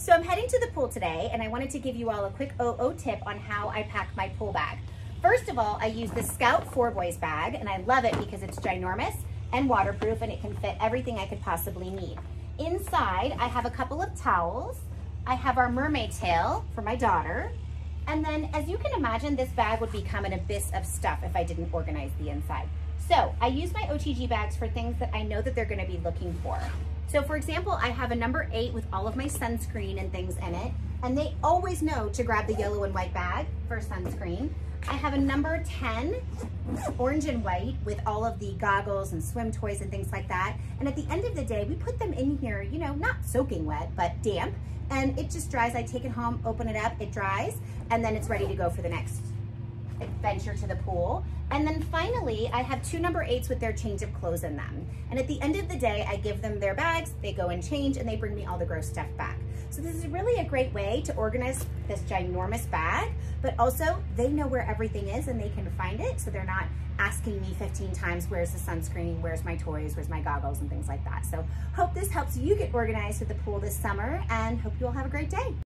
So I'm heading to the pool today, and I wanted to give you all a quick OO tip on how I pack my pool bag. First of all, I use the Scout 4 Boys bag, and I love it because it's ginormous and waterproof, and it can fit everything I could possibly need. Inside, I have a couple of towels. I have our mermaid tail for my daughter. And then, as you can imagine, this bag would become an abyss of stuff if I didn't organize the inside. So I use my OTG bags for things that I know that they're gonna be looking for. So for example, I have a number 8 with all of my sunscreen and things in it, and they always know to grab the yellow and white bag for sunscreen. I have a number 10, orange and white, with all of the goggles and swim toys and things like that. And at the end of the day, we put them in here, you know, not soaking wet, but damp, and it just dries. I take it home, open it up, it dries, and then it's ready to go for the next adventure to the pool. And then finally, I have two number 8s with their change of clothes in them. And at the end of the day, I give them their bags, they go and change, and they bring me all the gross stuff back. So this is really a great way to organize this ginormous bag, but also they know where everything is and they can find it. So they're not asking me 15 times, where's the sunscreen, where's my toys, where's my goggles, and things like that. So hope this helps you get organized with the pool this summer, and hope you all have a great day.